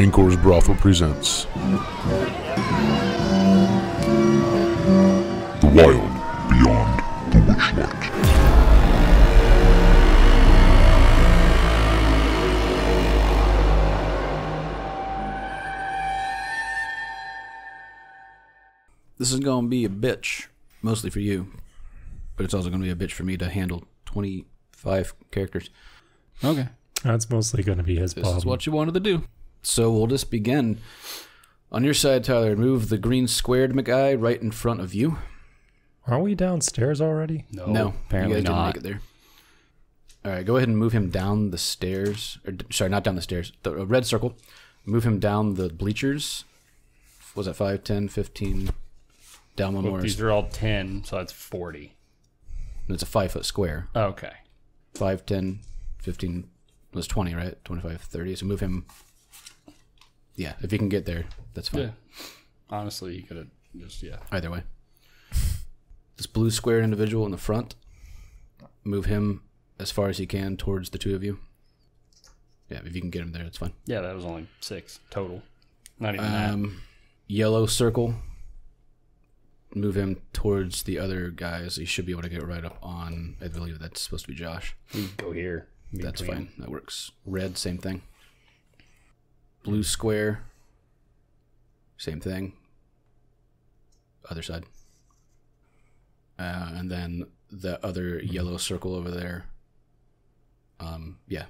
Rancor's Brothel presents The Wild Beyond the Witchlight. This is going to be a bitch, mostly for you, but it's also going to be a bitch for me to handle 25 characters. Okay. That's mostly going to be his problem. This is what you wanted to do. So we'll just begin. On your side, Tyler, move the green squared McEye right in front of you. Aren't we downstairs already? No, apparently you guys not. Didn't make it there. All right, go ahead and move him down the stairs. Or, sorry, not down the stairs. The red circle. Move him down the bleachers. What was that, 5, 10, 15? Down one more. These are all 10, so that's 40. And it's a 5-foot square. Okay. 5, 10, 15... It was 20, right? 25, 30. So move him. Yeah, if you can get there, that's fine. Yeah. Honestly, you could have just, yeah. Either way. This blue square individual in the front, move him as far as he can towards the two of you. Yeah, if you can get him there, that's fine. Yeah, that was only 6 total. Not even that. Yellow circle, move him towards the other guys. He should be able to get right up on, I believe that's supposed to be Josh. Go here. That's fine. That works. Red, same thing. Blue square, same thing. Other side. And then the other yellow circle over there. Yeah.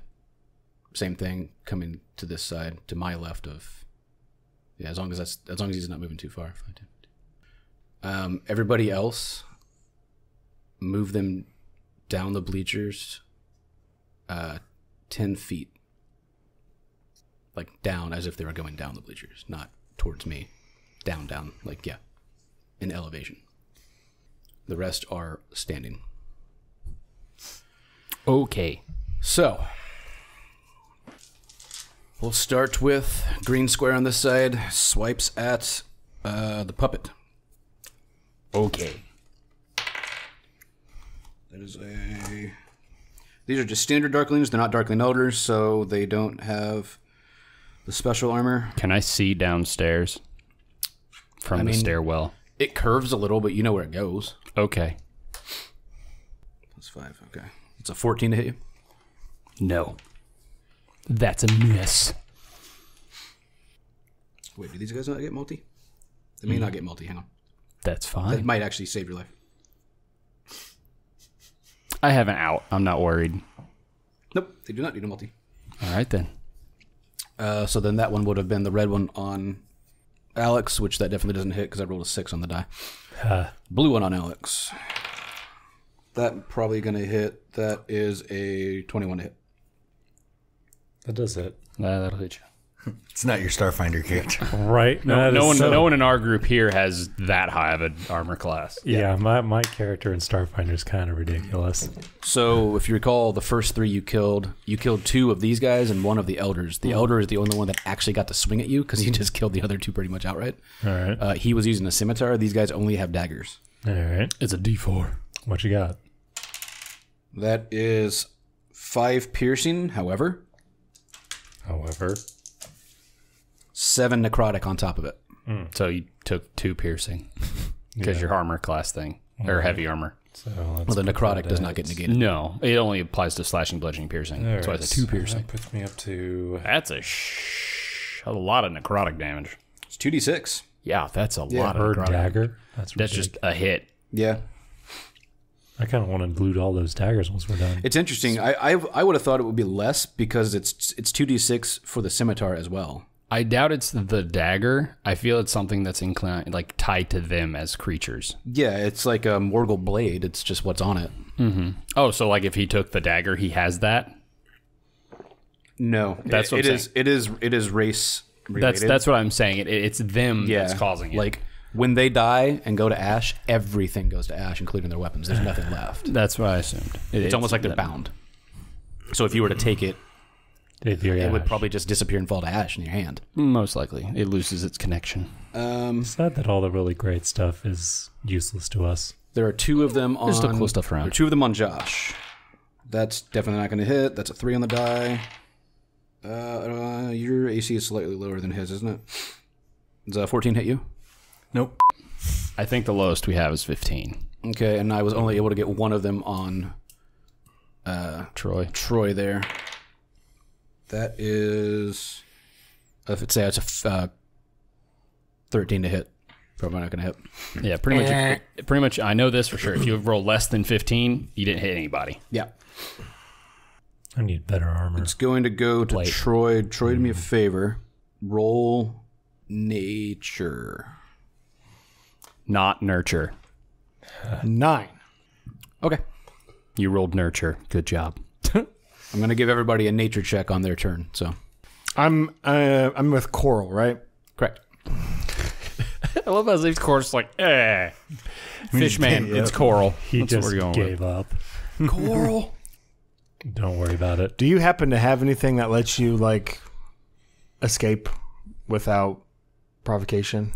Same thing coming to this side, to my left of... Yeah, as long as he's not moving too far. Everybody else, move them down the bleachers... 10 feet, like down, as if they were going down the bleachers, not towards me. Down, like, yeah, in elevation. The rest are standing. Okay, so we'll start with green square on this side. Swipes at the puppet. Okay, that is a... These are just standard Darklings. They're not Darkling Elders, so they don't have the special armor. Can I see downstairs from the stairwell? It curves a little, but you know where it goes. Okay. +5, okay. It's a 14 to hit you? No. That's a miss. Wait, do these guys not get multi? They may not get multi. Hang on. That's fine. That might actually save your life. I have an out. I'm not worried. Nope, they do not need a multi. All right, then. So then that one would have been the red one on Alex, which that definitely doesn't hit because I rolled a 6 on the die. Blue one on Alex. That probably going to hit. That is a 21 to hit. That does hit. Nah, that'll hit you. It's not your Starfinder character. Right? No one in our group here has that high of an armor class. Yeah, my character in Starfinder is kind of ridiculous. So, if you recall, the first 3 you killed 2 of these guys and 1 of the elders. The elder is the only one that actually got to swing at you because he just killed the other 2 pretty much outright. All right. He was using a scimitar. These guys only have daggers. All right. It's a D4. What you got? That is 5 piercing, however. 7 necrotic on top of it. So you took 2 piercing because your armor class thing, or heavy armor. So the necrotic does not get negated. No, it only applies to slashing, bludgeoning, piercing. That's why it's 2 piercing. That puts me up to... That's a lot of necrotic damage. It's 2d6. Yeah, that's a lot of necrotic. Dagger. That's just a hit. Yeah. I kind of want to loot all those daggers once we're done. It's interesting. I would have thought it would be less because it's 2d6 for the scimitar as well. I doubt it's the dagger. I feel it's something that's inclined, like tied to them as creatures. Yeah, it's like a mortal blade. It's just what's on it. Mm-hmm. Oh, so like if he took the dagger, he has that? No, that's what I'm saying. It is race related. That's what I'm saying. It's them that's causing it. Like when they die and go to ash, everything goes to ash, including their weapons. There's nothing left. That's what I assumed. It's almost like they're bound. So if you were to take it, it would probably just disappear and fall to ash in your hand. Most likely. It loses its connection. It's sad that all the really great stuff is useless to us. There are 2 of them on... There's still cool stuff around. There are 2 of them on Josh. That's definitely not going to hit. That's a 3 on the die. Your AC is slightly lower than his, isn't it? Does 14 hit you? Nope. I think the lowest we have is 15. Okay, and I was only able to get one of them on Troy there. That is... If it's, it's a 13 to hit. Probably not going to hit. Yeah, pretty much. I know this for sure. If you roll less than 15, you didn't hit anybody. Yeah. I need better armor. It's going to go to Troy. Troy, do me a favor. Roll nature. Not nurture. 9. Okay. You rolled nurture. Good job. I'm going to give everybody a nature check on their turn. So I'm with Coral, right? Correct. I love how his name's Corus, like, eh. Fishman, it's Coral. He just gave up. Coral. Don't worry about it. Do you happen to have anything that lets you, like, escape without provocation?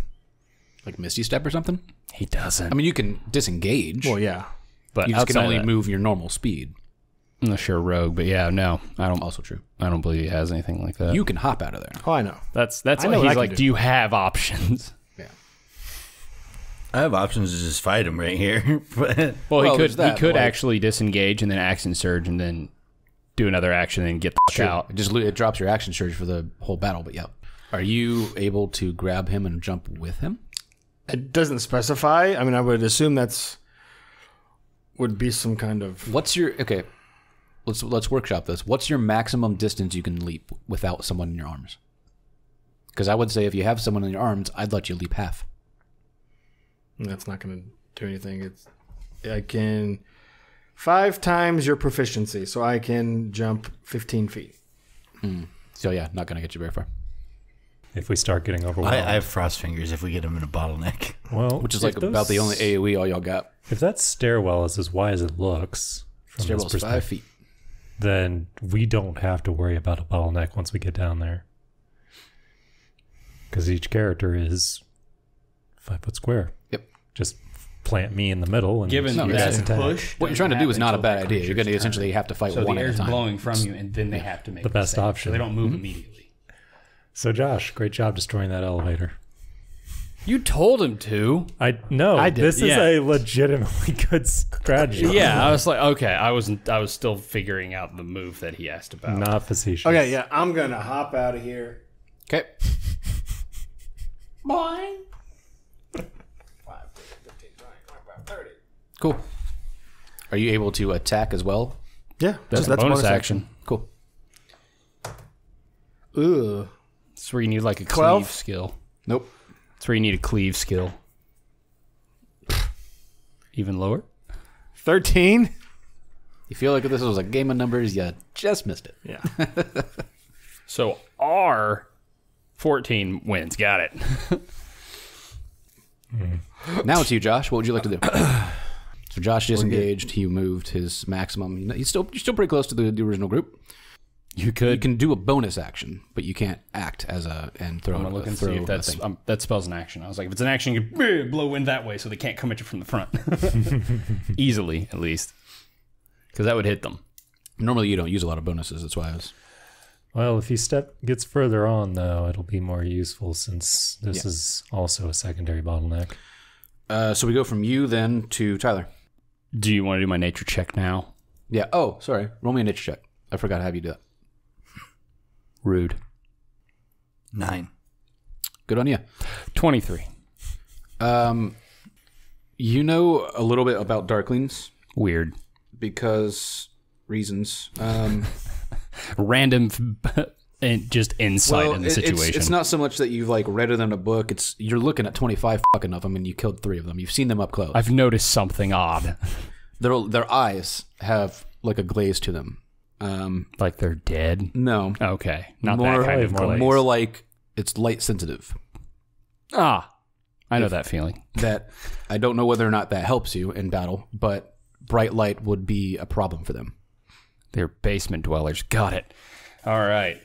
Like Misty Step or something? He doesn't. I mean, you can disengage. Well, yeah. But you just can only move your normal speed. I'm not sure Rogue, but yeah, no. I don't. Also true. I don't believe he has anything like that. You can hop out of there. Oh, I know. That's what he's like, do you have options? I have options to just fight him right here. But, well, he could actually disengage and then action surge and then do another action and get the fuck out. It drops your action surge for the whole battle, but yeah. Are you able to grab him and jump with him? It doesn't specify. I mean, I would assume that's would be some kind of... What's your... Okay, let's workshop this. What's your maximum distance you can leap without someone in your arms? Because I would say if you have someone in your arms, I'd let you leap half. That's not going to do anything. It's I can 5 times your proficiency, so I can jump 15 feet. Mm. So yeah, not going to get you very far. If we start getting overwhelmed, I have frost fingers. If we get them in a bottleneck, well, which is like about the only AOE all y'all got. If that stairwell is as wide as it looks, from this perspective, 5 feet, then we don't have to worry about a bottleneck once we get down there, because each character is 5 foot square. Yep. Just plant me in the middle. And given that push, what you're trying to do is not a bad idea. You're going to essentially have to fight one at a time. So the air's blowing from you, and then they have to make the best option. So they don't move immediately. So Josh, great job destroying that elevator. You told him to. No, I did. This is a legitimately good strategy. Yeah, I was like, okay, I was still figuring out the move that he asked about. Not facetious. Okay, yeah, I'm gonna hop out of here. Okay. Bye. Cool. Are you able to attack as well? Yeah, that's bonus action. Cool. Ooh, that's where you need like a cleave skill. Nope. That's where you need a cleave skill. Even lower. 13. You feel like if this was a game of numbers, you just missed it. Yeah. So our 14 wins. Got it. Now it's you, Josh. What would you like to do? So Josh disengaged. He moved his maximum. You're still pretty close to the original group. You can do a bonus action, but you can't act as a and throw. I'm looking through if that's that spells an action. I was like, if it's an action, you can blow wind that way, so they can't come at you from the front easily, at least, because that would hit them. Normally, you don't use a lot of bonuses. That's why I was. Well, if he gets further on, though, it'll be more useful since this is also a secondary bottleneck. So we go from you then to Tyler. Do you want to do my nature check now? Yeah. Oh, sorry. Roll me a nature check. I forgot to have you do that. Rude. 9. Good on you. 23. You know a little bit about Darklings. Weird. Because reasons. Random and just insight in the situation. It's not so much that you've like read it in a book. It's you're looking at 25 fucking of them, and you killed 3 of them. You've seen them up close. I've noticed something odd. Their eyes have like a glaze to them, like they're dead. No, okay, not more, that kind of glaze. More like it's light sensitive. Ah, I know that feeling. That I don't know whether or not that helps you in battle, but bright light would be a problem for them. They're basement dwellers. Got it. All right.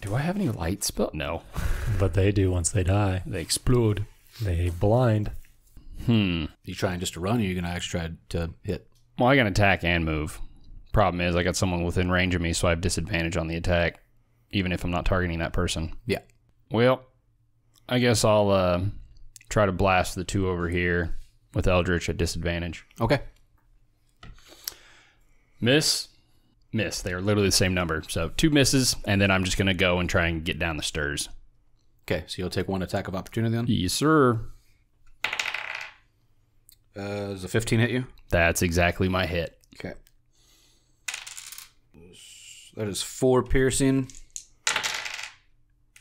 Do I have any light spell? No. But they do once they die. They explode. They blind. Hmm. You trying just to run, or are you going to actually try to hit? Well, I can attack and move. Problem is I got someone within range of me, so I have disadvantage on the attack. even if I'm not targeting that person. Yeah. Well, I guess I'll try to blast the two over here with Eldritch at disadvantage. Okay. Miss. They are literally the same number. So two misses, and then I'm just going to go and try and get down the stairs. Okay, so you'll take one attack of opportunity then? Yes, sir. Does a 15 hit you? That's exactly my hit. Okay. That is 4 piercing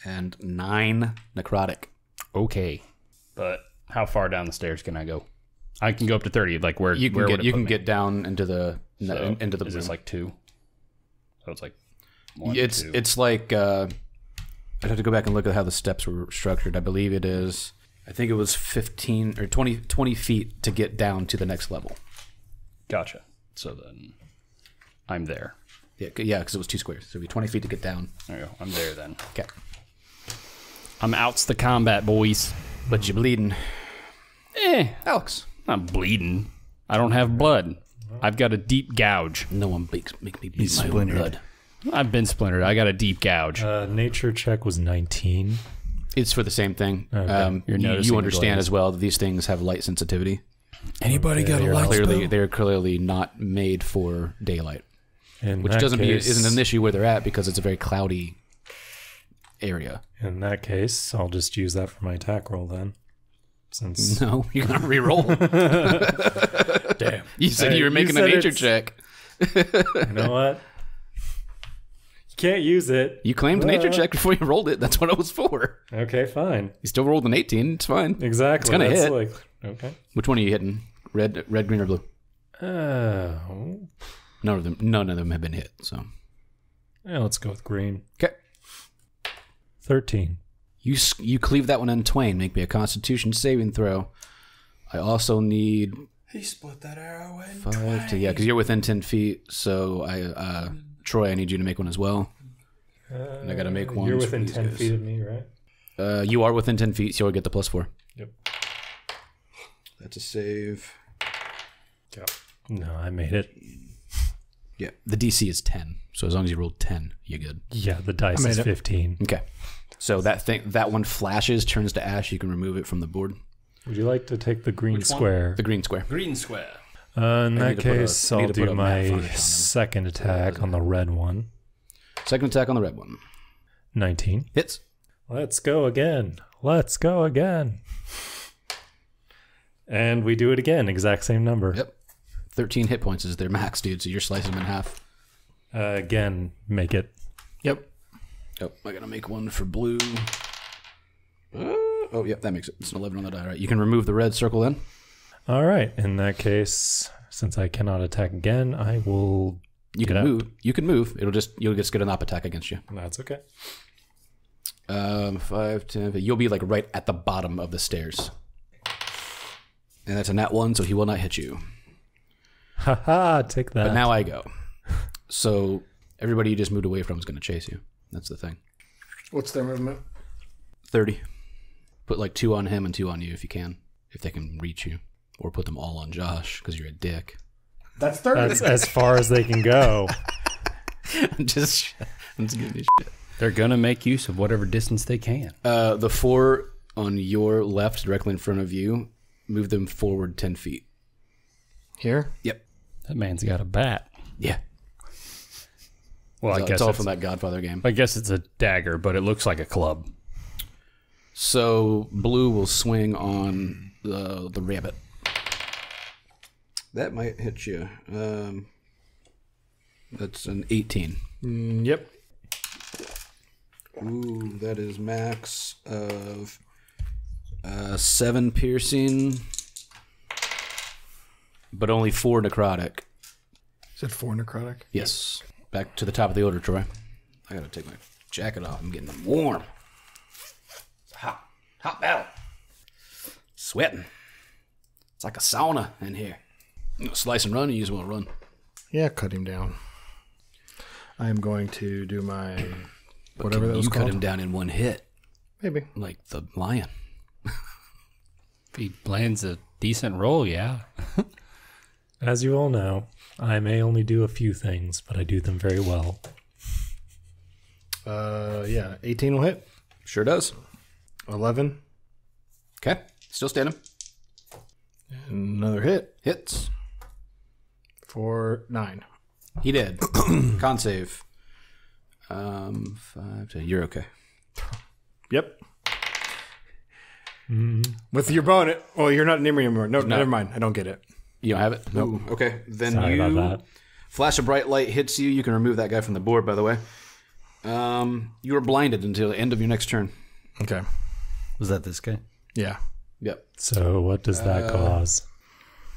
and 9 necrotic. Okay. But how far down the stairs can I go? I can go up to 30. Like where you can where get, would it you put can me? Get down into the so into the. Is this like 2? So it's like 1. It's 2. It's like I'd have to go back and look at how the steps were structured. I believe it is. I think it was 15 or 20 feet to get down to the next level. Gotcha. So then I'm there. Yeah, because it was 2 squares. So it'd be 20 feet to get down. There you go. I'm there then. Okay. I'm outs the combat, boys. But you're bleeding. Alex. I'm bleeding. I don't have blood. I've got a deep gouge. No one make me beat my own blood. I've been splintered. I got a deep gouge. Nature check was 19. It's for the same thing. Okay. You understand as well that these things have light sensitivity. Anybody got a light spell? They're clearly not made for daylight. In which isn't an issue where they're at because it's a very cloudy area. In that case, I'll just use that for my attack roll then. Since no, you're gonna re-roll. Damn, you said you were making a nature check. You know what? You can't use it. You claimed nature check before you rolled it. That's what it was for. Okay, fine. You still rolled an 18. It's fine. Exactly. It's gonna hit. Like, okay. Which one are you hitting? Red, green, or blue? Oh. None of them have been hit, so. Yeah, let's go with green. Okay. 13. You cleave that one in twain. Make me a Constitution saving throw. I also need... He split that arrow in 5 to, yeah, because you're within 10 feet, so Troy, I need you to make one as well. And I got to make one. You're within 10 feet of me, right? You are within 10 feet, so you'll get the +4. Yep. That's a save. Yeah. No, I made it. Yeah, the DC is 10. So as long as you rolled 10, you're good. Yeah, the dice is 15. Okay. So that one flashes, turns to ash. You can remove it from the board. Would you like to take the green square? The green square. Green square. In that case, I'll do my second attack on the red one. 19. Hits. Let's go again. And we do it again. Exact same number. Yep. 13 hit points is their max, dude, so you're slicing them in half. Again, make it. Yep. Yep. I gotta make one for blue. Oh, yep, that makes it. It's an 11 on the die, right? You can remove the red circle then. All right. In that case, since I cannot attack again, I will. You can move. You can move. You'll just get an op attack against you. That's okay. 5, 10. You'll be like right at the bottom of the stairs. And that's a nat 1, so he will not hit you. Haha, take that. But now I go. So everybody you just moved away from is going to chase you. That's the thing. What's their movement? 30. Put like 2 on him and 2 on you if you can. If they can reach you. Or put them all on Josh because you're a dick. That's 30. That's as far as they can go. I'm just giving you shit. They're going to make use of whatever distance they can. The 4 on your left directly in front of you, move them forward 10 feet. Here? Yep. That man's got a bat. Yeah. Well, I guess it's all from that Godfather game. I guess it's a dagger, but it looks like a club. So blue will swing on the rabbit. That might hit you. That's an 18. Yep. Ooh, that is max of 7 piercing, but only 4 necrotic. Is that 4 necrotic? Yes. Back to the top of the order, Troy. I gotta take my jacket off. I'm getting them warm. It's a hot battle. Sweating. It's like a sauna in here. You know, slice and run, you just want to run. Yeah, cut him down. I am going to do my whatever that was called. You cut him down in 1 hit. Maybe. Like the lion. If he lands a decent roll, yeah. As you all know, I may only do a few things, but I do them very well. Yeah, 18 will hit. Sure does. 11. Okay, still standing. Another hit. Hits. For 9. He did. Con save. 5, 10. You're okay. Yep. With your bonus. Oh, you're not near me anymore. No, never mind. I don't get it. You don't have it? Nope. Ooh, okay. Then sorry you about that. Flash of bright light hits you. You can remove that guy from the board, by the way. You are blinded until the end of your next turn. Okay. Was that this guy? Yeah. Yep. So what does that cause?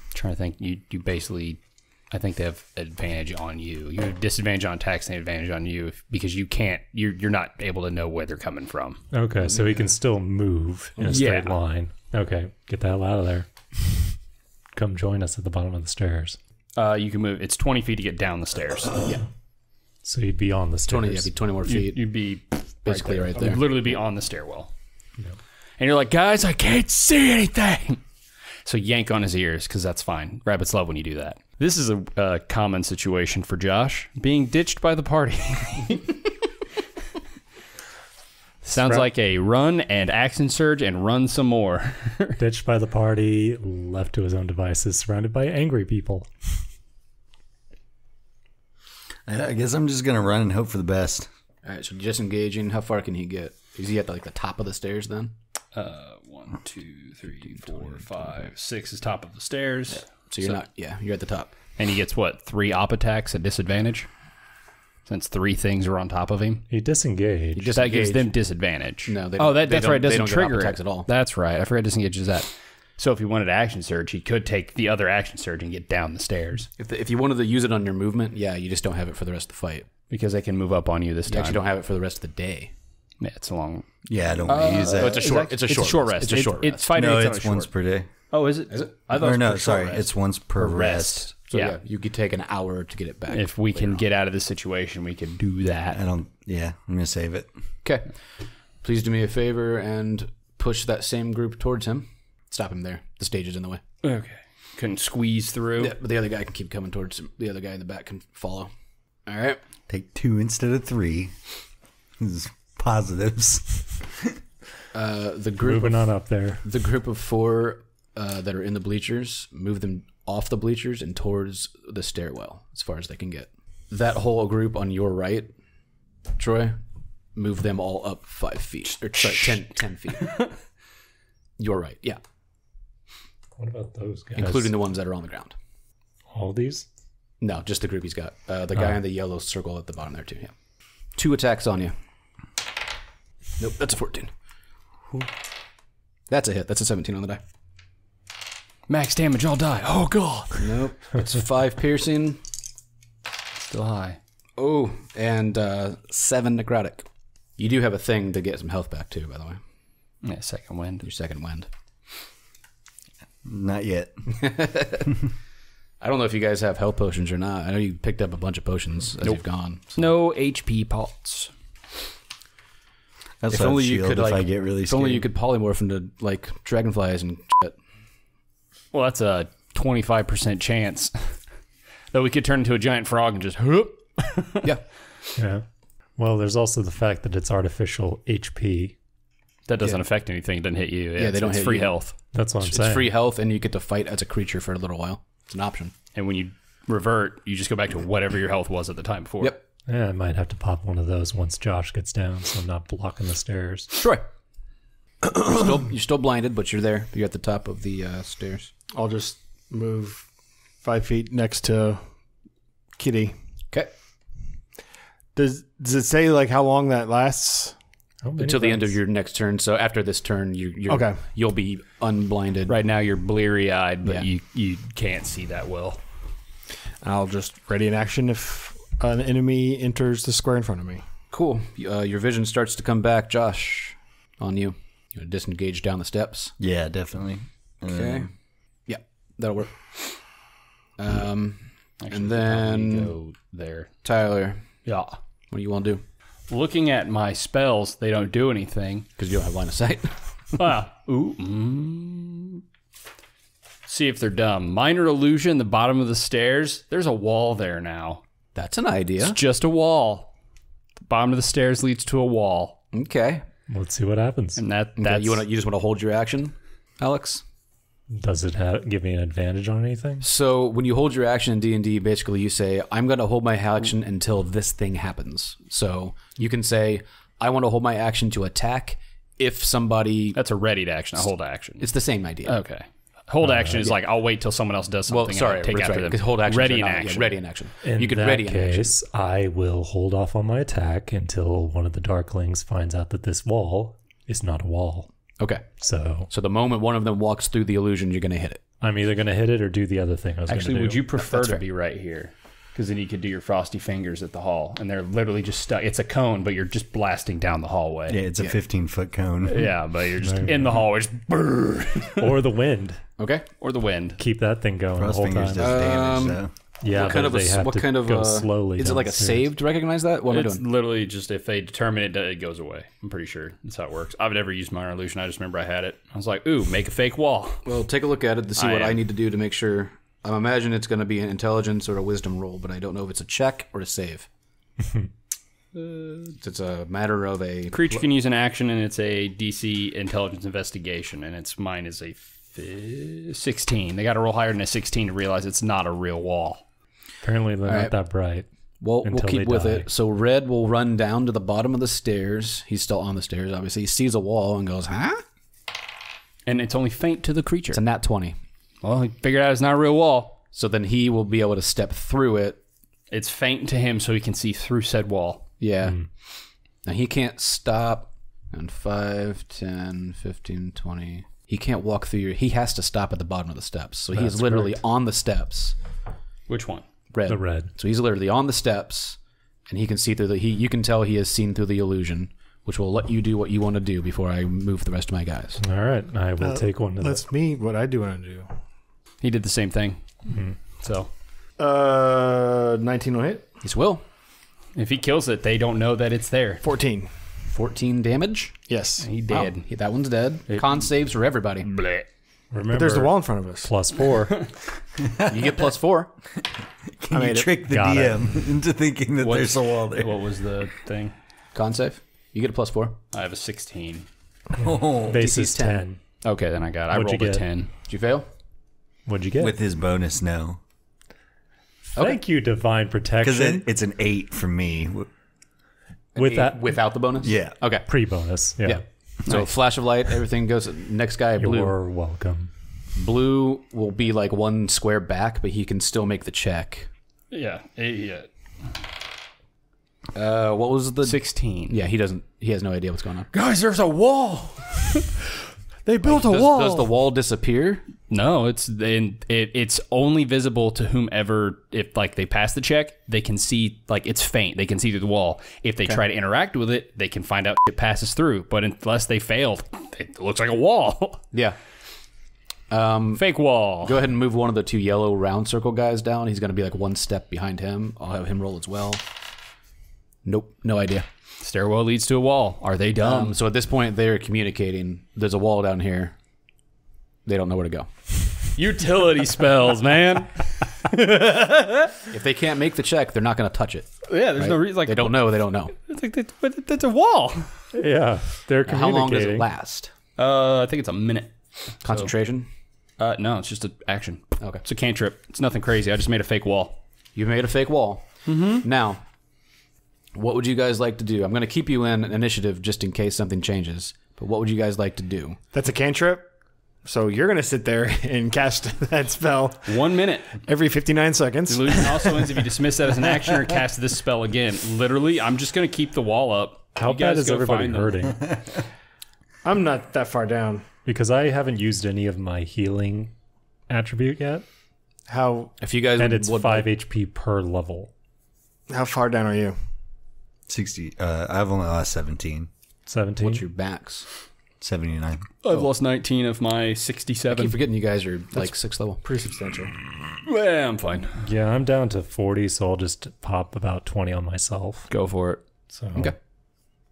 I'm trying to think. You basically, I think they have advantage on you. You have disadvantage on attacks and advantage on you because you can't, you're not able to know where they're coming from. Okay, so he can still move in a straight line. Okay, get the hell out of there. Come join us at the bottom of the stairs. You can move. It's 20 feet to get down the stairs. Yeah. So you'd be on the stairs. 20, yeah, it'd be 20 more feet. You'd be basically right there. You'd literally be on the stairwell. Yep. And you're like, guys, I can't see anything. So yank on his ears, because that's fine. Rabbits love when you do that. This is a common situation for Josh, being ditched by the party. Sounds like a run and action surge and run some more. Ditched by the party, left to his own devices, surrounded by angry people. I guess I'm just going to run and hope for the best. All right, so disengaging, how far can he get? Is he at like the top of the stairs then? 1, 2, 3, 4, 5, 6 is top of the stairs. Yeah. So you're not, yeah, you're at the top. And he gets what, 3 op attacks at disadvantage? Since 3 things are on top of him. He disengaged. That gives them disadvantage. No, they don't. Oh, that's right. It doesn't trigger attacks at all. That's right. I forgot disengage is that. So if he wanted action surge, he could take the other action surge and get down the stairs. If you wanted to use it on your movement, yeah, you just don't have it for the rest of the fight. Because they can move up on you this time. You actually don't have it for the rest of the day. Yeah, it's a long. Yeah, I don't want to use that. It's a short. It's a short rest. It's a short rest. It's 5 minutes. No, it's once per day. Oh, is it? Is it? I thought. Or no, sorry, it's once per rest. So yeah, you could take an hour to get it back. If we can get out of this situation, we can do that. I don't. Yeah, I'm gonna save it. Okay. Please do me a favor and push that same group towards him. Stop him there. The stage is in the way. Okay. Couldn't squeeze through. Yeah, but the other guy can keep coming towards him. The other guy in the back can follow. All right. Take 2 instead of 3. This is positives. The group moving on up there. The group of 4 that are in the bleachers, move them off the bleachers and towards the stairwell as far as they can get. That whole group on your right, Troy, move them all up 5 feet or sorry, 10 feet. Your right, yeah. What about those guys? Including the ones that are on the ground. All these? No, just the group he's got. The guy in the yellow circle at the bottom there too. Yeah. 2 attacks on you. Nope, that's a 14. That's a hit. That's a 17 on the die. Max damage, I'll die. Oh, God. Nope. It's 5 piercing. Still high. Oh, and 7 necrotic. You do have a thing to get some health back, too, by the way. Yeah, second wind. Your second wind. Not yet. I don't know if you guys have health potions or not. I know you picked up a bunch of potions as you've gone. So. No HP pots. That's if only you could, like, I get really scared. If only you could polymorph into, like, dragonflies and shit. Well, that's a 25% chance that we could turn into a giant frog and just whoop. Yeah. Yeah. Well, there's also the fact that it's artificial HP. That doesn't affect anything. It doesn't hit you. Yeah, they don't hit you. It's free health. That's what I'm saying. It's free health, and you get to fight as a creature for a little while. It's an option. And when you revert, you just go back to whatever your health was at the time before. Yep. Yeah, I might have to pop one of those once Josh gets down, so I'm not blocking the stairs. Sure. You're still blinded, but you're there. You're at the top of the stairs. I'll just move 5 feet next to Kitty. Okay. Does it say like how long that lasts? Until the end of your next turn. So after this turn, you'll be unblinded. Right now you're bleary-eyed, but you can't see that well. I'll just ready in action if an enemy enters the square in front of me. Cool. Your vision starts to come back, Josh, on you. You want to disengage down the steps? Yeah, definitely. Okay. Yeah, that'll work. Actually, and then go there. Tyler. Yeah. What do you want to do? Looking at my spells, they don't do anything. Because you don't have line of sight. Ooh. Mm. See if they're dumb. Minor illusion, the bottom of the stairs. There's a wall there now. That's an idea. It's just a wall. Bottom of the stairs leads to a wall. Okay. Let's see what happens. And that's... You just want to hold your action, Alex? Does it give me an advantage on anything? So when you hold your action in D&D, basically you say, I'm going to hold my action until this thing happens. So you can say, I want to hold my action to attack if somebody... That's a readied action, a hold action. It's the same idea. Okay. Hold action is like, I'll wait till someone else does something. Well, sorry, and take after them. Hold action. Ready in action. Ready in action. You could ready in action. In that case, I will hold off on my attack until one of the Darklings finds out that this wall is not a wall. Okay. So the moment one of them walks through the illusion, you're going to hit it. I'm either going to hit it or do the other thing I was going to do. Actually, would you prefer to be right here? Because then you could do your frosty fingers at the hall, and they're literally just stuck. It's a cone, but you're just blasting down the hallway. Yeah, it's a 15-foot cone. Yeah, but you're just in the hallway. Or the wind. Okay. Or the wind. Keep that thing going. Frost fingers does damage, though. Yeah, what kind of go slowly. Is it like a save to recognize that? What am I doing? Literally just if they determine it, it goes away. I'm pretty sure that's how it works. I've never used minor illusion. I just remember I had it. I was like, ooh, make a fake wall. Well, take a look at it to see what I need to do to make sure. I imagine it's going to be an intelligence or a wisdom roll, but I don't know if it's a check or a save. It's a matter of a... Creature can use an action, and it's a DC intelligence investigation, and it's mine is a 16. They got to roll higher than a 16 to realize it's not a real wall. Apparently they're not that bright. Well, we'll keep with it. So Red will run down to the bottom of the stairs. He's still on the stairs, obviously. He sees a wall and goes, huh? And it's only faint to the creature. It's a nat 20. Well, he figured out it's not a real wall. So then he will be able to step through it. It's faint to him so he can see through said wall. Yeah. Mm. Now he can't stop. And 5, 10, 15, 20. He can't walk through. He has to stop at the bottom of the steps. So he is literally on the steps. Which one? Red. The red. So he's literally on the steps, and he can see through the... You can tell he has seen through the illusion, which will let you do what you want to do before I move the rest of my guys. All right. I will take one. That's me, what I do want to do. He did the same thing. Mm-hmm. So. 19 will hit. Yes, will. If he kills it, they don't know that it's there. 14. 14 damage? Yes. He dead. Wow. That one's dead. Con saves for everybody. Bleh. Remember, but there's the wall in front of us. +4. You get +4. Can you trick the DM into thinking that there's a wall there? What was the thing? Con save. You get a +4. I have a 16. Oh, base is 10. Okay, then I got it. I rolled a 10. Did you fail? What'd you get? With his bonus, no. Okay. Thank you, divine protection. Because it's an 8 from me. Without the bonus? Yeah. Okay. Pre-bonus. Yeah. So flash of light, everything goes. Next guy, blue. You're welcome. Blue will be like one square back, but he can still make the check. Yeah. What was the 16? Yeah, he doesn't. He has no idea what's going on. Guys, there's a wall. They built a wall. Does the wall disappear? No, it's only visible to whomever. If like they pass the check, they can see like it's faint. They can see through the wall. If they try to interact with it, they can find out it passes through. But unless they failed, it looks like a wall. Yeah. Fake wall. Go ahead and move one of the two yellow round circle guys down. He's going to be like one step behind him. I'll have him roll as well. Nope, no idea. Stairwell leads to a wall. Are they dumb? So at this point, they're communicating. There's a wall down here. They don't know where to go. Utility spells, man. If they can't make the check, they're not going to touch it. Yeah, there's no reason. Like, they don't know. They don't know. It's like that's a wall. Yeah, they're communicating. How long does it last? I think it's a minute. Concentration? So, no, it's just an action. Okay, it's a cantrip. It's nothing crazy. I just made a fake wall. You made a fake wall. Mm-hmm. Now. What would you guys like to do? I'm going to keep you in initiative just in case something changes. But what would you guys like to do? That's a cantrip. So you're going to sit there and cast that spell. 1 minute. Every 59 seconds. The illusion also ends if you dismiss that as an action or cast this spell again. Literally, I'm just going to keep the wall up. How bad is everybody hurting? I'm not that far down. Because I haven't used any of my healing attribute yet. How? If you guys and it's 5 HP per level. How far down are you? 60. I've only lost 17. 17. What's your max? 79. I've lost 19 of my 67. I keep forgetting you guys are like 6th level. Pretty substantial. Yeah, I'm fine. Yeah, I'm down to 40, so I'll just pop about 20 on myself. Go for it. So okay.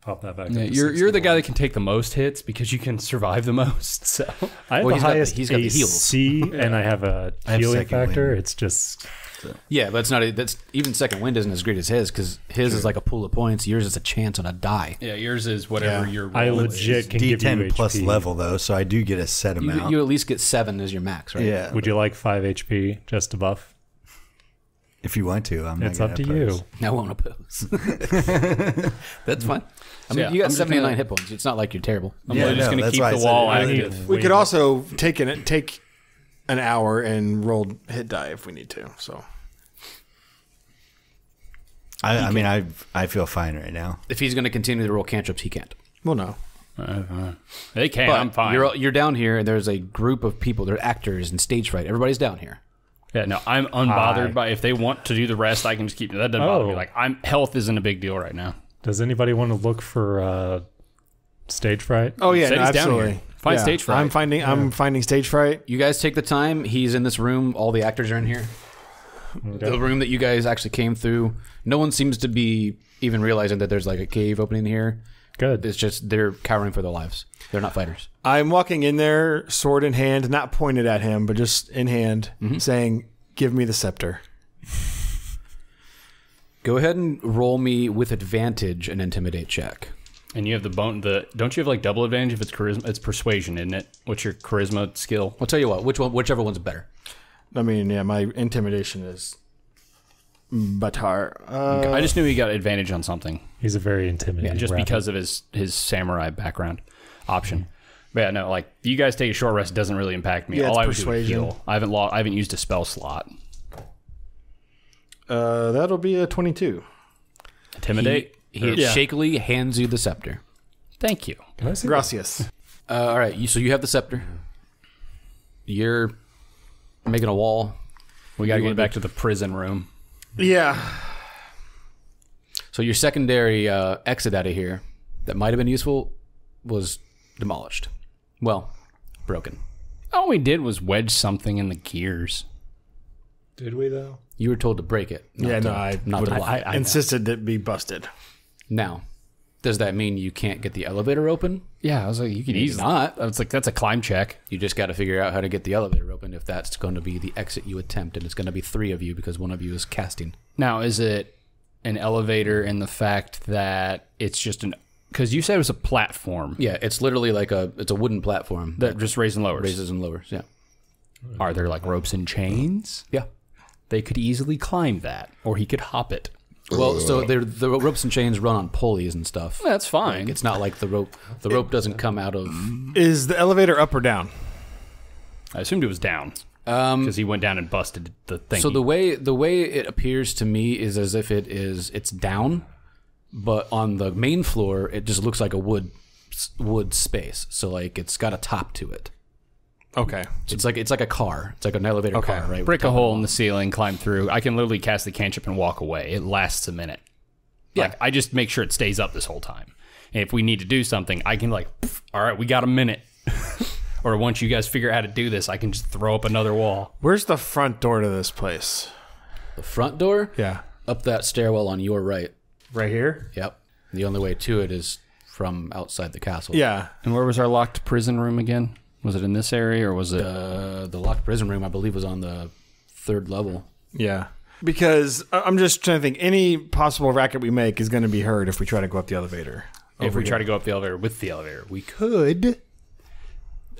Pop that back up. You're the guy that can take the most hits because you can survive the most. So I have the highest AC, and I have a healing factor. It's just So. Yeah, but it's not. That's even second wind isn't as great as his because his is like a pool of points. Yours is a chance on a die. Yeah, yours is whatever your roll is. Can D10 give you plus HP. Level though, so I do get a set amount. You at least get 7 as your max, right? Yeah. Would you like 5 HP just to buff? If you want to, it's up to you. I won't oppose. That's fine. I mean, you got 79 hit points. It's not like you're terrible. I'm just going to keep the wall active. We could also take an hour and roll hit die if we need to. So, I mean, I feel fine right now. If he's going to continue to roll cantrips, he can't. Well, no. They can. But I'm fine. You're down here, and there's a group of people. They're actors and stage fright. Everybody's down here. Yeah, no, I'm unbothered by if they want to do the rest, I can just keep that doesn't bother me. Like health isn't a big deal right now. Does anybody want to look for stage fright? Oh yeah, no, absolutely. Find stage fright. I'm finding stage fright. You guys take the time. He's in this room. All the actors are in here. Okay. The room that you guys actually came through. No one seems to be even realizing that there's like a cave opening here. Good. It's just they're cowering for their lives. They're not fighters. I'm walking in there, sword in hand, not pointed at him, but just in hand, saying, "Give me the scepter." Go ahead and roll me with advantage an intimidate check. And you have the don't you have like double advantage if it's charisma? It's persuasion, isn't it? What's your charisma skill? I'll tell you what. Whichever one's better. I mean, yeah, my intimidation is Batar. I just knew he got advantage on something. He's a very intimidating because of his samurai background option. But yeah, no, like you guys take a short rest doesn't really impact me. Yeah, all I would do is heal. I haven't used a spell slot. That'll be a 22. Intimidate. He shakily hands you the scepter. Thank you. Gracias. All right, so you have the scepter. You're making a wall. We got to get back to the prison room. Yeah. So your secondary exit out of here that might have been useful was demolished. Well, broken. All we did was wedge something in the gears. Did we, though? You were told to break it. Yeah, no, I insisted that it be busted. Now, does that mean you can't get the elevator open? Yeah, I was like, you can easily. Not. I was like, that's a climb check. You just got to figure out how to get the elevator open if that's going to be the exit you attempt, and it's going to be 3 of you because 1 of you is casting. Now, is it an elevator in the fact that it's just an... Because you said it was a platform. Yeah, it's literally like it's a wooden platform. That just raises and lowers. Raises and lowers, yeah. Are there like ropes and chains? Yeah. They could easily climb that, or he could hop it. Well, so the ropes and chains run on pulleys and stuff. That's fine. Like, it's not like the rope. The rope doesn't come out of... Is the elevator up or down? I assumed it was down because he went down and busted the thing. So the way it appears to me is as if it's down, but on the main floor it just looks like a wood space. So like it's got a top to it. Okay, so it's like a car. It's like an elevator car, right? Break a hole in the ceiling, climb through. I can literally cast the cantrip and walk away. It lasts a minute. Yeah, like, I just make sure it stays up this whole time. And if we need to do something, I can like, all right, we got a minute. Or once you guys figure out how to do this, I can just throw up another wall. Where's the front door to this place? The front door? Yeah, up that stairwell on your right. Right here? Yep. The only way to it is from outside the castle. Yeah. And where was our locked prison room again? Was it in this area, or was it the locked prison room? I believe was on the 3rd level. Yeah, because I'm just trying to think. Any possible racket we make is going to be heard if we try to go up the elevator. If we try to go up the elevator with the elevator, we could.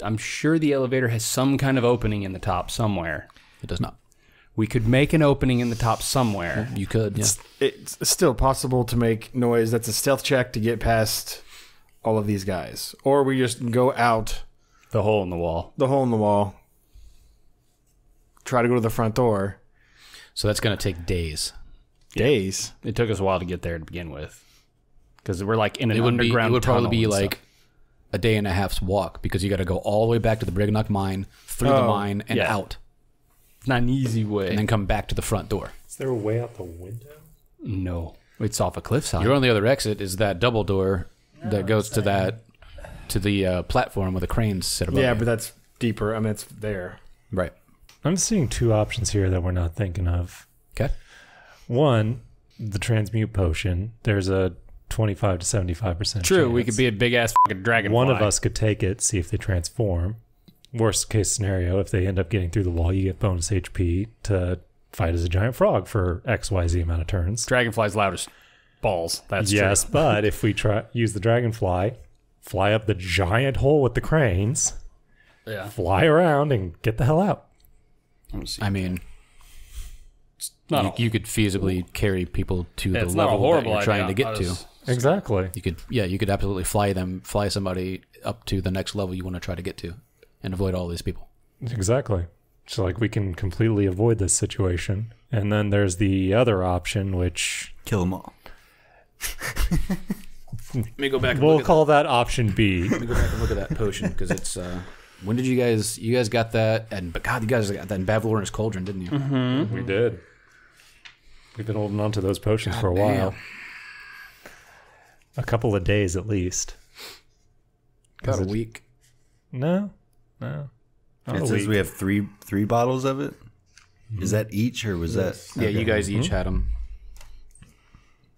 I'm sure the elevator has some kind of opening in the top somewhere. It does not. We could make an opening in the top somewhere. You could. Yeah. It's still possible to make noise. That's a stealth check to get past all of these guys, or we just go out. The hole in the wall. The hole in the wall. Try to go to the front door. So that's going to take days. Days? It took us a while to get there to begin with. Because we're like in an underground tunnel. It would probably be like a day and a half's walk because you got to go all the way back to the Brignock mine, through the mine, and out. Not an easy way. And then come back to the front door. Is there a way out the window? No. It's off a cliffside. Your only other exit is that double door that goes to that... To the platform where the cranes sit above. Yeah, but that's deeper. I mean, it's there. Right. I'm seeing 2 options here that we're not thinking of. Okay. One, the transmute potion. There's a 25 to 75% True, chance. We could be a big-ass fucking dragonfly. One of us could take it, see if they transform. Worst case scenario, if they end up getting through the wall, you get bonus HP to fight as a giant frog for XYZ amount of turns. Dragonfly's loudest balls. That's yes, true. But if we try use the dragonfly, fly up the giant hole with the cranes, yeah, fly around and get the hell out. I mean, you could feasibly carry people to the level that you're trying to get to. Exactly. You could, yeah, you could absolutely fly somebody up to the next level you want to try to get to, and avoid all these people. Exactly. So like we can completely avoid this situation, and then there's the other option, which kill them all. Let me go back. We'll call that option B. Let me go back and look at that potion because it's. When did you guys got that? And but God, you guys got that in Bavalorn's Cauldron, didn't you? Mm-hmm. We did. We've been holding on to those potions for a while. Damn. A couple of days at least. About a week. No, no. It says we have three bottles of it. Mm-hmm. Is that each or was yes. that? Yeah, okay. You guys each mm-hmm. had them.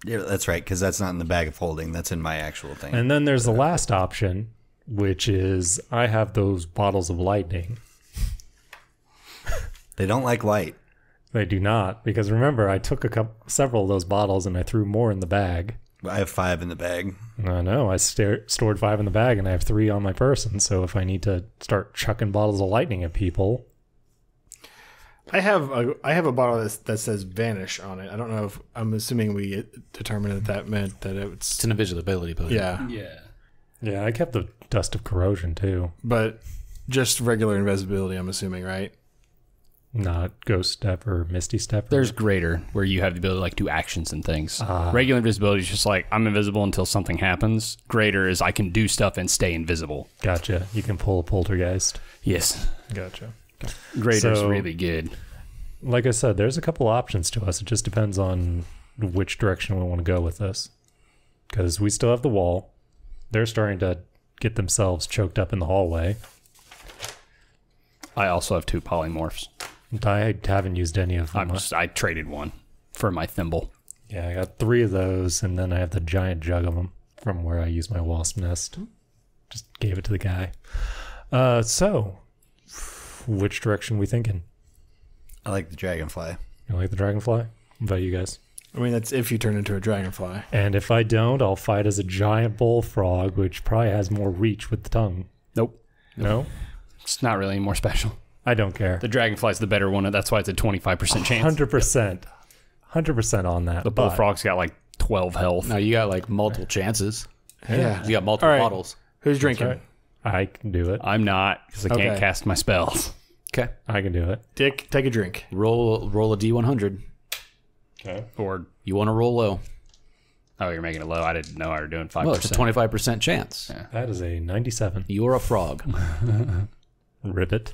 Yeah, that's right. Because that's not in the bag of holding. That's in my actual thing. And then there's the last option, which is I have those bottles of lightning. They don't like light. They do not, because remember I took several of those bottles and I threw more in the bag. I have 5 in the bag. I know. I stored 5 in the bag and I have 3 on my person. So if I need to start chucking bottles of lightning at people, I have a bottle that says vanish on it. I don't know if I'm assuming we determined that meant that it's an invisibility potion. Yeah. Yeah. Yeah, I kept the dust of corrosion too. But just regular invisibility, I'm assuming, right? Not ghost step or misty step. There's greater where you have the ability to like do actions and things. Regular invisibility is just like I'm invisible until something happens. Greater is I can do stuff and stay invisible. Gotcha. You can pull a poltergeist. Yes. Gotcha. Greater's so, really good. Like I said, there's a couple options to us. It just depends on which direction we want to go with this. Because we still have the wall. They're starting to get themselves choked up in the hallway. I also have 2 polymorphs. I haven't used any of them. I traded one for my thimble. Yeah, I got 3 of those, and then I have the giant jug of them from where I used my wasp nest. Just gave it to the guy. So, which direction we thinking? I like the dragonfly. You like the dragonfly? What about you guys? I mean, that's if you turn into a dragonfly. And if I don't, I'll fight as a giant bullfrog, which probably has more reach with the tongue. Nope. No? It's not really any more special. I don't care. The dragonfly's the better one, and that's why it's a 25% chance. 100%. 100% on that. The bullfrog's got like 12 health. No, you got like multiple chances. Yeah. You got multiple bottles. Who's drinking? Right. I can do it. I'm not, because I can't cast my spells. Okay. I can do it. Dick, take a drink. Roll a D100. Okay. Or you want to roll low. Oh, you're making it low. I didn't know I were doing 5%. Well, it's a 25% chance. Yeah. That is a 97. You're a frog. Ribbit.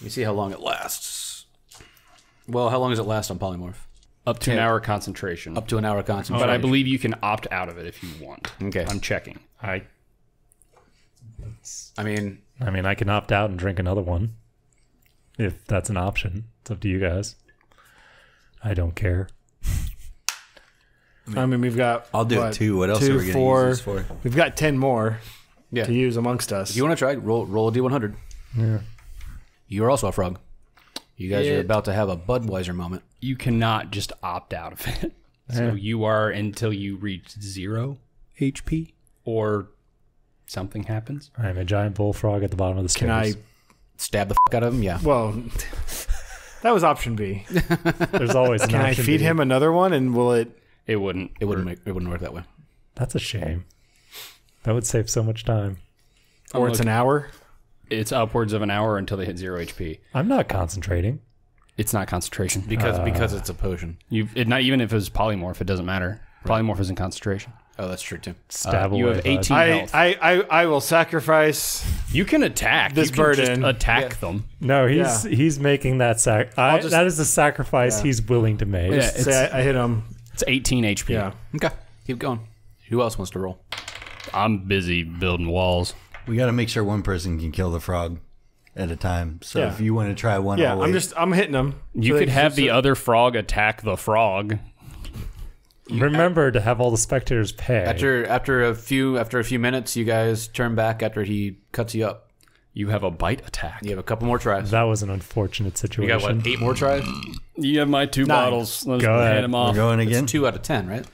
Let me see how long it lasts. Well, how long does it last on polymorph? Up to an hour concentration. Up to an hour concentration. But I believe you can opt out of it if you want. Okay. I'm checking. I mean, I can opt out and drink another one. If that's an option. It's up to you guys. I don't care. I mean we've got... I'll do it too. What else are we going to use this for? We've got 10 more to use amongst us. If you want to try, roll a D100. Yeah. You're also a frog. You guys are about to have a Budweiser moment. You cannot just opt out of it. So you are until you reach 0 HP or something happens. I'm a giant bullfrog at the bottom of the stairs. Can I... stab the f*** out of him? Yeah. Well, that was option B. There's always an option B. Can I feed him another one and will it... It wouldn't. It wouldn't work that way. That's a shame. That would save so much time. Or it's an hour? It's upwards of an hour until they hit 0 HP. I'm not concentrating. It's not concentration. Because it's a potion. Not even if it was polymorph, it doesn't matter. Right. Polymorph isn't concentration. Oh, that's true, too. Stab away. You have 18 health. I will sacrifice... You can attack. This burden. Attack them. No, he's making that sacrifice. That is the sacrifice he's willing to make. Yeah, I hit him. It's 18 HP. Yeah. Okay. Keep going. Who else wants to roll? I'm busy building walls. We got to make sure one person can kill the frog at a time. So if you want to try one... Yeah, I'm hitting him. You could have the other frog attack the frog. Remember to have all the spectators pay. After a few minutes, you guys turn back after he cuts you up. You have a bite attack. You have a couple more tries. That was an unfortunate situation. You got, what, 8 more tries? You have my 9 bottles. Let's hand them off. We're going again? It's 2 out of 10, right?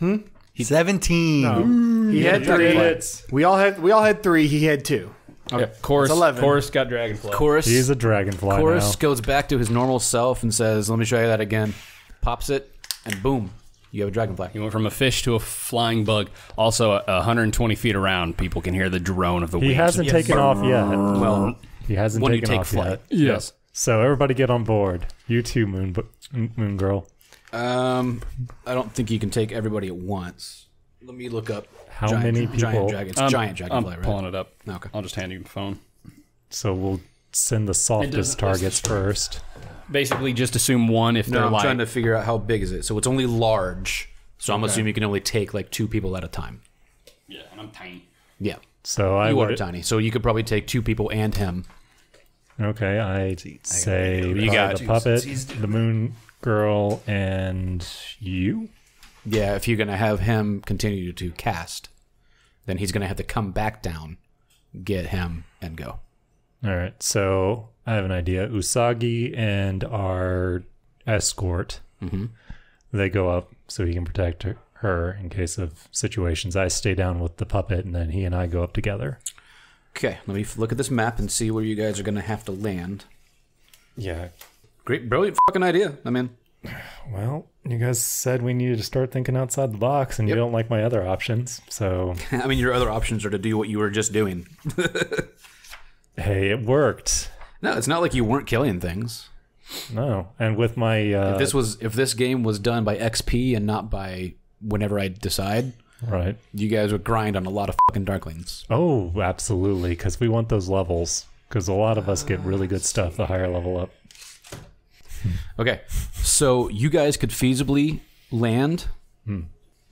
Hmm? 17. No. Ooh, he had 3 hits. We all had 3. He had 2. Okay. Yep. Corus got dragonfly. Corus. He's a dragonfly. Corus goes back to his normal self and says, "Let me show you that again." Pops it, and boom, you have a dragonfly. You went from a fish to a flying bug. Also, 120 feet around, people can hear the drone of the wings. He hasn't taken off yet. Well, he hasn't taken off yet. Yes. So everybody get on board. You too, Moon Girl. I don't think you can take everybody at once. Let me look up how many people. Giant dragon. It's giant dragonfly. I'm pulling it up. Okay. I'll just hand you the phone. So we'll send the softest targets first. Basically, just assume one if they're light. I'm trying to figure out how big is it. So it's only large. So I'm assuming you can only take like 2 people at a time. Yeah, and I'm tiny. Yeah. So you are tiny. So you could probably take 2 people and him. Okay, I say you got the puppet, the Moon Girl, and you. Yeah, if you're going to have him continue to cast, then he's going to have to come back down, get him, and go. All right, so I have an idea. Usagi and our escort, they go up so he can protect her in case of situations. I stay down with the puppet, and then he and I go up together. Okay, let me look at this map and see where you guys are going to have to land. Yeah. Great, brilliant fucking idea. I mean... Well, you guys said we needed to start thinking outside the box, and you don't like my other options, so... I mean, your other options are to do what you were just doing. Hey, it worked. No, it's not like you weren't killing things. No, and with my... if this game was done by XP and not by whenever I decide, right, you guys would grind on a lot of fucking Darklings. Oh, absolutely, because we want those levels, because a lot of us get really good stuff the higher level up. Okay, so you guys could feasibly land.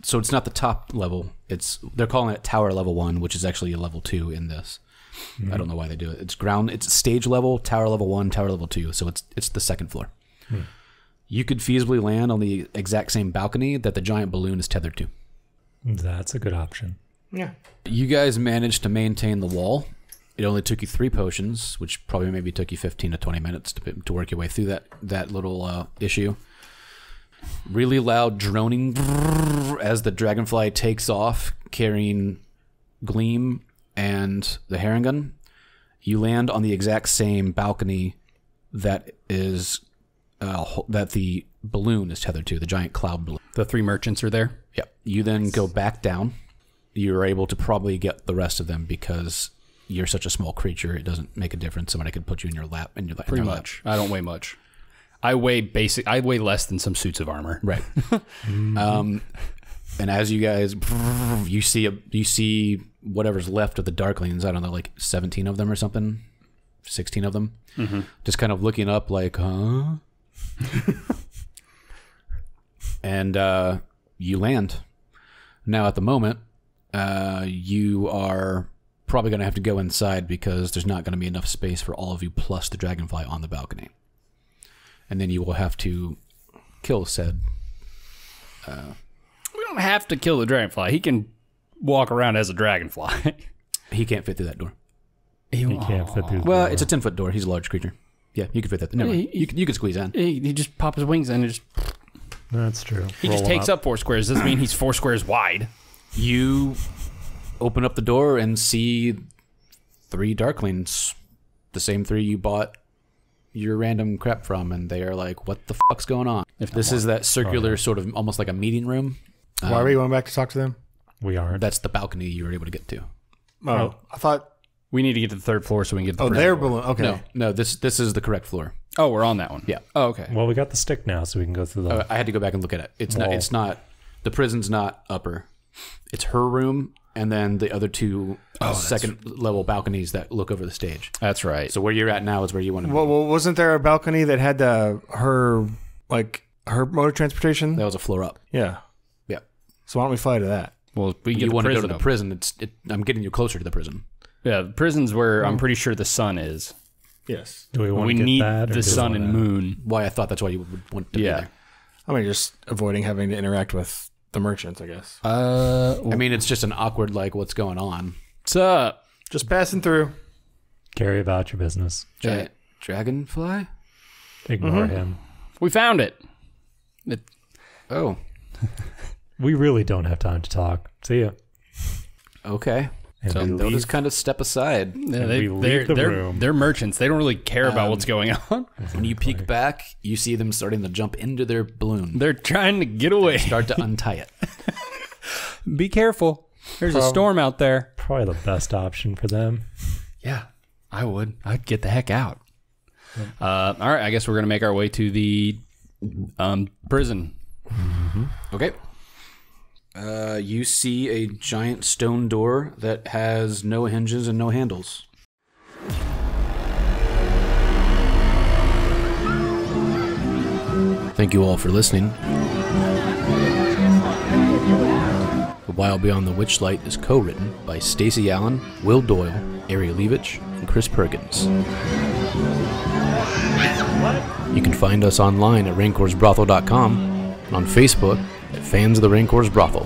So it's not the top level. They're calling it tower level 1, which is actually a level 2 in this. I don't know why they do it. It's ground. It's stage level, tower level 1, tower level 2. So it's the second floor. You could feasibly land on the exact same balcony that the giant balloon is tethered to. That's a good option. Yeah. You guys managed to maintain the wall. It only took you 3 potions, which probably maybe took you 15 to 20 minutes to work your way through that little issue. Really loud droning as the dragonfly takes off, carrying Gleam and the Harangun. You land on the exact same balcony that the balloon is tethered to, the giant cloud balloon. The 3 merchants are there? Yep. You then go back down. You're able to probably get the rest of them because... You're such a small creature; it doesn't make a difference. Somebody could put you in your lap, and you're like, pretty much. I don't weigh much. I weigh less than some suits of armor, right? And as you guys, you see whatever's left of the Darklings. I don't know, like 17 of them or something, 16 of them, just kind of looking up, like, huh? And you land. Now, at the moment, you are probably going to have to go inside because there's not going to be enough space for all of you plus the dragonfly on the balcony. And then you will have to kill said... we don't have to kill the dragonfly. He can walk around as a dragonfly. He can't fit through that door. He can't fit through the door. Well, it's a 10-foot door. He's a large creature. Yeah, you could fit that door. You could squeeze in. He just pops his wings in and just... That's true. He just takes up 4 squares. Doesn't mean he's 4 squares wide. You... Open up the door and see 3 Darklings, the same 3 you bought your random crap from, and they are like, "What the fuck's going on?" If this is that circular sort of almost like a meeting room. Why are we going back to talk to them? We are. That's the balcony you were able to get to. Oh, I thought we need to get to the 3rd floor so we can get. Their balloon. Okay. No, this is the correct floor. Oh, we're on that one. Yeah. Oh, okay. Well, we got the stick now, so we can go through the. I had to go back and look at it. It's not. It's not. The prison's not upper. It's her room. And then the other 2 second-level balconies that look over the stage. That's right. So where you're at now is where you want to be. Well, wasn't there a balcony that had her mode of transportation? That was a floor up. Yeah. Yeah. So why don't we fly to that? Well, you want to go to the prison. I'm getting you closer to the prison. Yeah, the prison's where I'm pretty sure the sun is. Yes. Do we want to get that? We need the sun and moon. Why I thought that's why you would want to be there. I mean, just avoiding having to interact with... The merchants, I guess. I mean, it's just an awkward, like, what's going on? What's up? Just passing through. Carry about your business. Giant dragonfly? Ignore him. We found it. We really don't have time to talk. See ya. Okay. And so they'll just kind of step aside. Yeah, they're merchants. They don't really care about what's going on. When you peek back, you see them starting to jump into their balloon. They're trying to get away. They start to untie it. Be careful. There's a storm out there. Probably the best option for them. Yeah, I would. I'd get the heck out. Yeah. All right, I guess we're going to make our way to the prison. Mm-hmm. Okay. You see a giant stone door that has no hinges and no handles. Thank you all for listening. The Wild Beyond the Witchlight is co-written by Stacey Allen, Will Doyle, Ari Levitch, and Chris Perkins. You can find us online at rancorsbrothel.com and on Facebook at Fans of the Rancor's Brothel.